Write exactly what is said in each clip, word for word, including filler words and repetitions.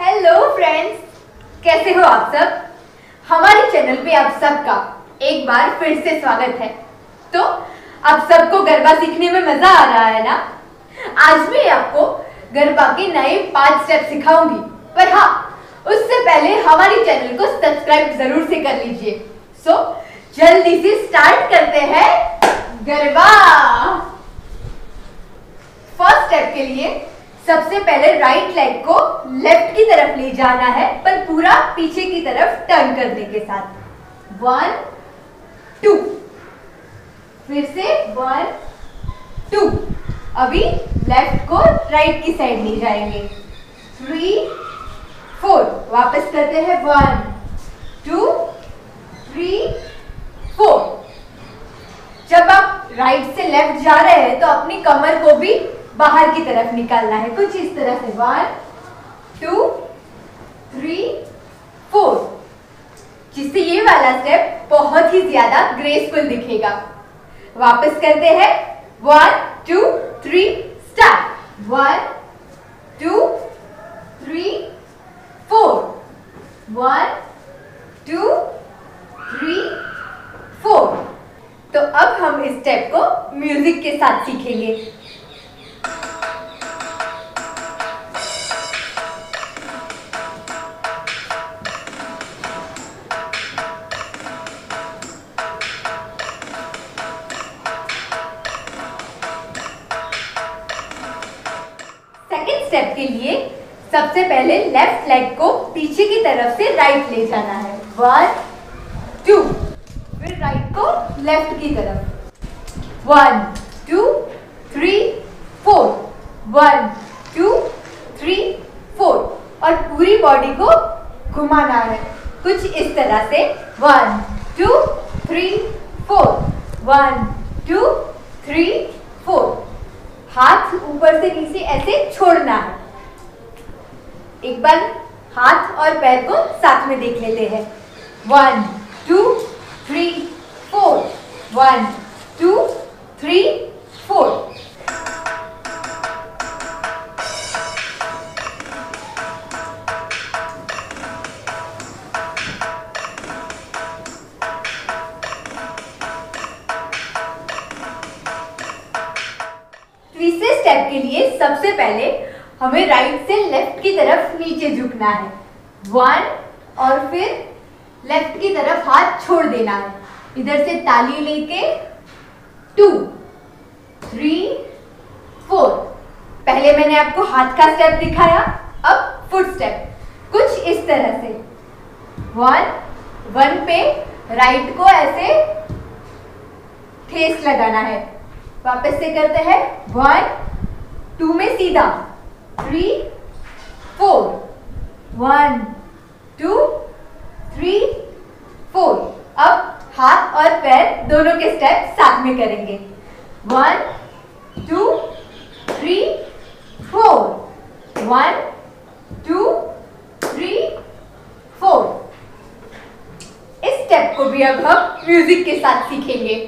Hello friends, कैसे हो आप सब। हमारे चैनल पे आप सबका एक बार फिर से स्वागत है। तो आप सबको गरबा सीखने में मजा आ रहा है ना। आज मैं आपको गरबा के नए पांच स्टेप सिखाऊंगी, पर हाँ, उससे पहले हमारे चैनल को सब्सक्राइब जरूर से कर लीजिए। सो जल्दी से स्टार्ट करते हैं गरबा। फर्स्ट स्टेप के लिए सबसे पहले राइट लेग को लेफ्ट की तरफ ले जाना है, पर पूरा पीछे की तरफ टर्न करने के साथ। वन टू, फिर से वन टू। अभी लेफ्ट को राइट की साइड ले जाएंगे। थ्री फोर, वापस करते हैं। One two three four. जब आप राइट से लेफ्ट जा रहे हैं तो अपनी कमर को भी बाहर की तरफ निकालना है, कुछ इस तरह से। वन टू थ्री फोर, जिससे ये वाला स्टेप बहुत ही ज्यादा ग्रेसफुल दिखेगा। वापस करते हैं। One two three start. One two three four. One two three four. तो अब हम इस स्टेप को म्यूजिक के साथ सीखेंगे। स्टेप के लिए सबसे पहले लेफ्ट लेग को पीछे की तरफ से राइट ले जाना है। वन टू, फिर राइट को लेफ्ट की तरफ। One two three four. One two three four, और पूरी बॉडी को घुमाना है कुछ इस तरह से। One two three four. One two three four. हाथ ऊपर से नीचे ऐसे छोड़ना है। एक बार हाथ और पैर को साथ में देख लेते हैं। One two three four. One two three four. तीसरे स्टेप के लिए सबसे पहले हमें राइट से लेफ्ट की तरफ नीचे झुकना है। वन, और फिर लेफ्ट की तरफ हाथ छोड़ देना है। इधर से ताली लेके टू थ्री फोर। पहले मैंने आपको हाथ का स्टेप दिखाया, अब फुट स्टेप कुछ इस तरह से। वन वन पे राइट को ऐसे ठेस लगाना है। वापस से करते हैं। वन टू में सीधा। Three four. One two three four. अब हाथ और पैर दोनों के स्टेप साथ में करेंगे। One two three four. One two three four. इस स्टेप को भी अब हम म्यूजिक के साथ सीखेंगे।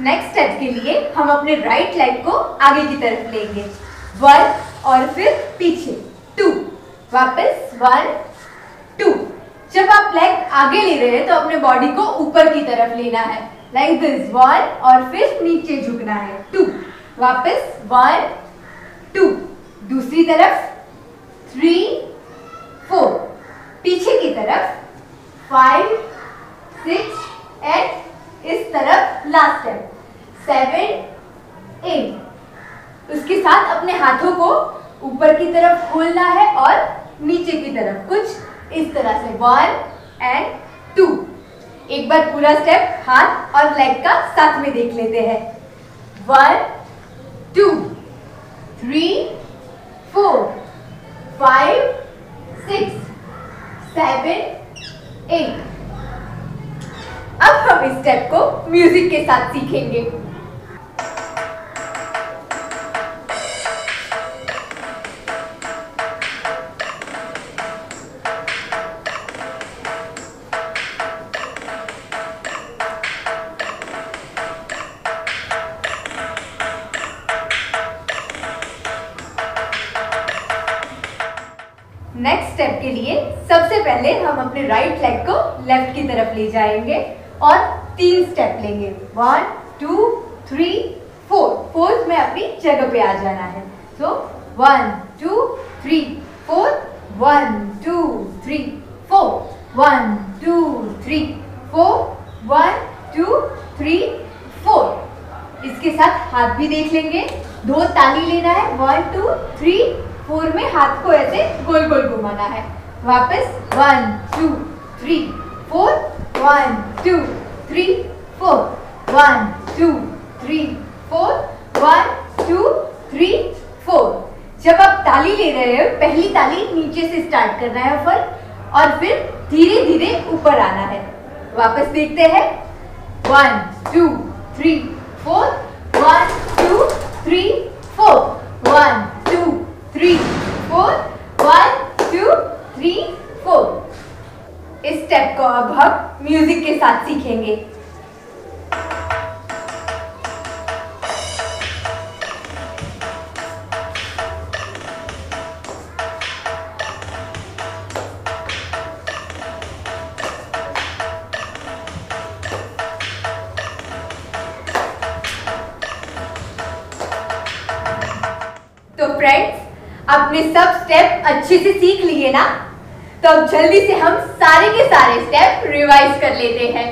नेक्स्ट स्टेप के लिए हम अपने राइट लेग को आगे की तरफ लेंगे। वन, और फिर पीछे टू। वापस वन टू। जब आप लेग आगे ले रहे हैं तो अपने बॉडी को ऊपर की तरफ लेना है, लाइक दिस। वन, और फिर नीचे झुकना है। टू, वापस वन टू। दूसरी तरफ थ्री फोर। पीछे की तरफ फाइव सिक्स एट। इस तरफ लास्ट स्टेप। Seven eight. उसके साथ अपने हाथों को ऊपर की तरफ खोलना है और नीचे की तरफ कुछ इस तरह से। One and two. एक बार पूरा स्टेप हाथ और लेग का साथ में देख लेते हैं। One two three four five six seven eight. अब हम इस स्टेप को म्यूजिक के साथ सीखेंगे। सबसे पहले हम अपने राइट लेग को लेफ्ट की तरफ ले जाएंगे और तीन स्टेप लेंगे, one two three four. Fourth में अपनी जगह पे आ जाना है, तो one two three four, one two three four, one two three four, one two three four. इसके साथ हाथ भी देख लेंगे, दो ताली लेना है, वन टू थ्री फोर में हाथ को ऐसे गोल गोल घुमाना है, वापस one two three four, one two three four, one two three four, one two three four. जब आप ताली ले रहे हो, पहली ताली नीचे से स्टार्ट करना है फर, और फिर धीरे धीरे ऊपर आना है। वापस देखते हैं, one two three four, one two three four, one two three four, one two three four. इस स्टेप को अब हम म्यूजिक के साथ सीखेंगे। तो फ्रेंड्स, आपने सब स्टेप अच्छे से सीख लिए ना, तो अब जल्दी से हम सारे के सारे स्टेप रिवाइज कर लेते हैं।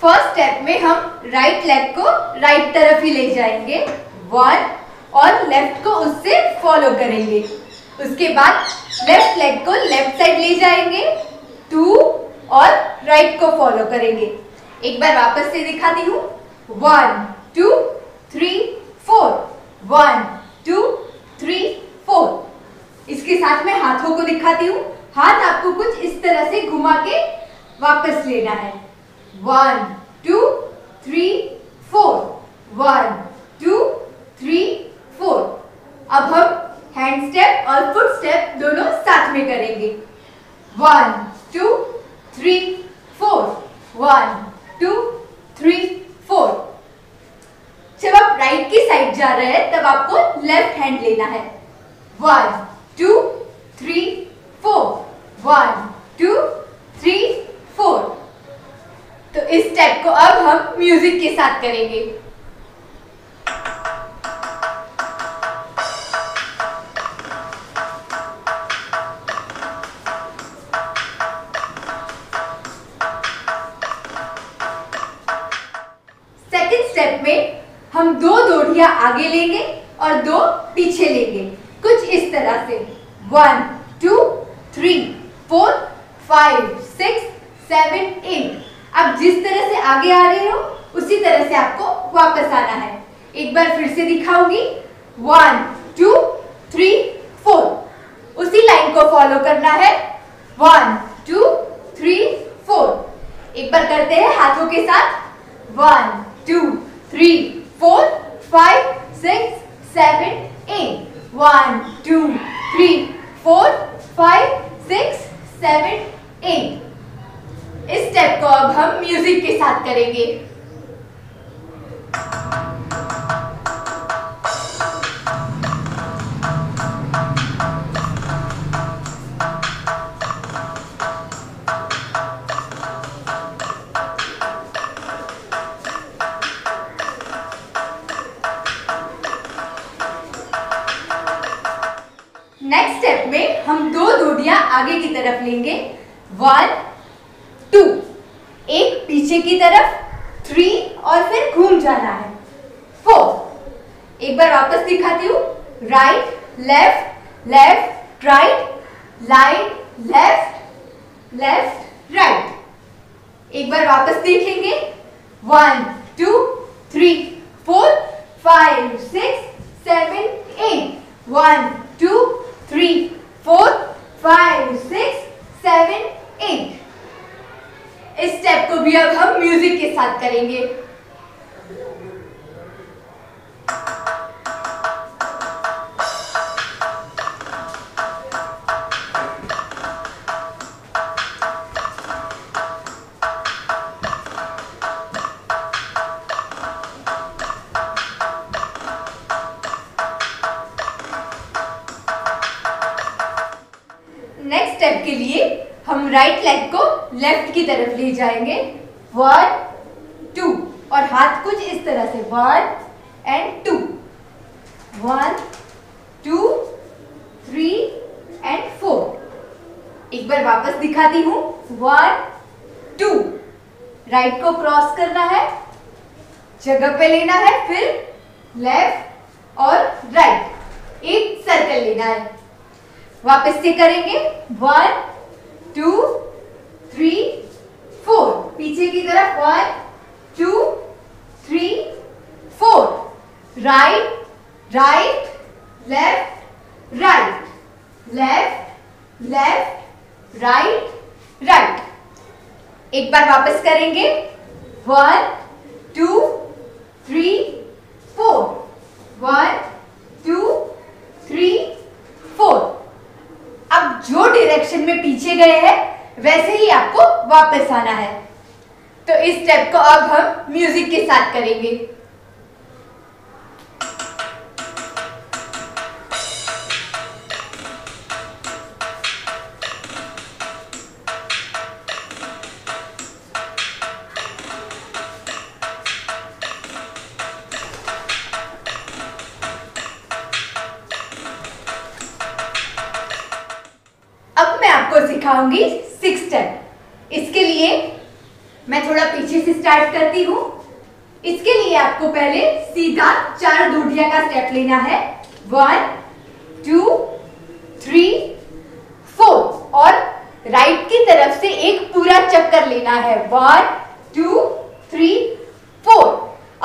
फर्स्ट स्टेप में हम राइट लेग को राइट तरफ ही ले जाएंगे, वन, और लेफ्ट को उससे फॉलो करेंगे। उसके बाद लेफ्ट लेग को लेफ्ट साइड ले जाएंगे, टू, और राइट को फॉलो करेंगे। एक बार वापस से दिखाती हूँ, one two three four, one two three four. इसके साथ में हाथों को दिखाती हूँ, हाथ आपको कुछ इस तरह से घुमा के वापस लेना है, one two three four, one two three four. अब हम हैंड स्टेप और फुट स्टेप दोनों साथ में करेंगे, one two three four, one two three four. जब आप राइट की साइड जा रहे हैं, तब आपको लेफ्ट हैंड लेना है, one two three four, one two three four. तो इस स्टेप को अब हम म्यूजिक के साथ करेंगे। सेकंड स्टेप में हम दो दोढ़िया आगे लेंगे और दो पीछे लेंगे, कुछ इस तरह से, one two three four five six seven eight. आप जिस तरह से आगे आ रहे हो, उसी तरह से आपको वापस आना है। एक बार फिर से दिखाऊंगी, वन टू थ्री फोर, उसी लाइन को फॉलो करना है, वन टू थ्री फोर। एक बार करते हैं हाथों के साथ, one two three four five six seven eight, One, two, three, four, five, six, seven, eight. इस स्टेप को अब हम म्यूजिक के साथ करेंगे। नेक्स्ट स्टेप में हम दो दूधियां आगे की तरफ लेंगे, वन टू, एक पीछे की तरफ थ्री और फिर घूम जाना है फोर। एक बार वापस दिखाती हूँ, right left left right right left left right. एक बार वापस देखेंगे, one two three four five six seven eight, one two three four five six seven eight. इस स्टेप को भी अब हम म्यूजिक के साथ करेंगे। नेक्स्ट स्टेप के लिए हम राइट लेग को लेफ्ट की तरफ ले जाएंगे, वन टू, और हाथ कुछ इस तरह से, one and two, one two three and four. एक बार वापस दिखाती हूँ, वन टू, राइट को क्रॉस करना है, जगह पे लेना है, फिर लेफ्ट और राइट एक सर्कल लेना है। वापस से करेंगे, वन टू थ्री फोर, पीछे की तरफ, one two three four, right right left right left left right right. एक बार वापस करेंगे, one two three four, one two three four. अब जो डायरेक्शन में पीछे गए हैं वैसे ही आपको वापस आना है, तो इस स्टेप को अब हम म्यूजिक के साथ करेंगे। सिखाऊंगी सिक्स स्टेप। इसके लिए मैं थोड़ा पीछे से स्टार्ट करती हूँ। इसके लिए आपको पहले सीधा चार दूधिया का स्टेप लेना है, वन टू थ्री फोर, और राइट की तरफ से एक पूरा चक्कर लेना है, वन टू थ्री फोर।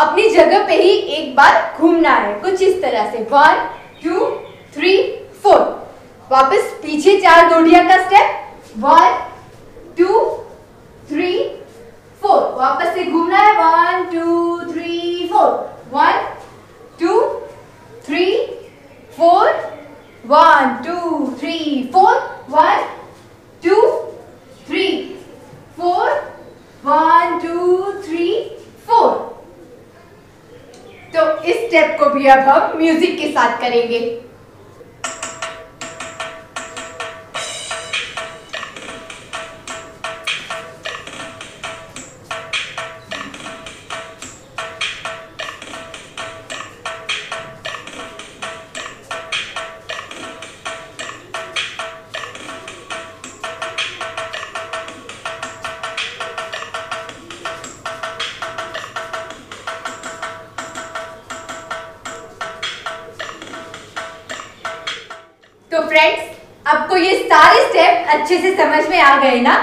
अपनी जगह पे ही एक बार घूमना है, कुछ इस तरह से, वन टू थ्री फोर। वापस पीछे चार दूधिया का step, one two three four, वापस से घूमना है, one two three four, one two three four, one two three four, one two three four, one two three four. तो इस स्टेप को भी अब हम म्यूजिक के साथ करेंगे। तो फ्रेंड्स, आपको ये सारे स्टेप अच्छे से समझ में आ गए ना?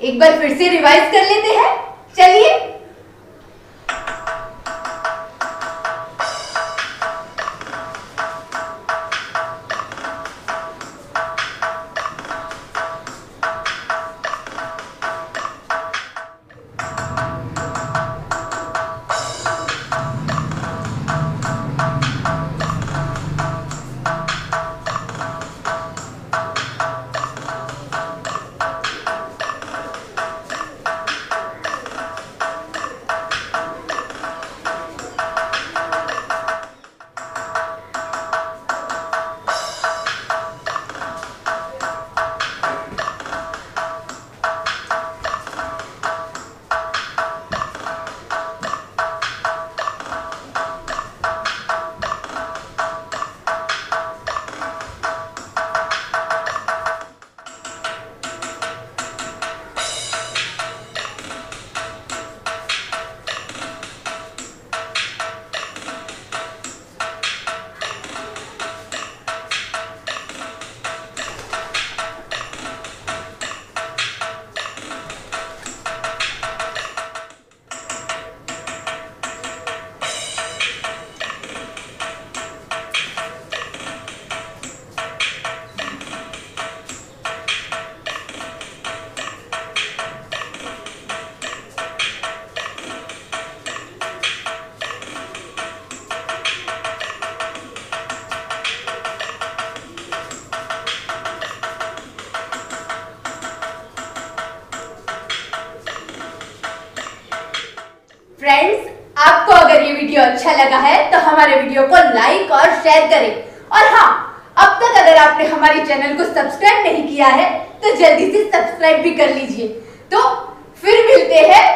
एक बार फिर से रिवाइज कर लेते हैं, चलिए। फ्रेंड्स, आपको अगर ये वीडियो अच्छा लगा है तो हमारे वीडियो को लाइक और शेयर करें। और हाँ, अब तक अगर आपने हमारे चैनल को सब्सक्राइब नहीं किया है तो जल्दी से सब्सक्राइब भी कर लीजिए। तो फिर मिलते हैं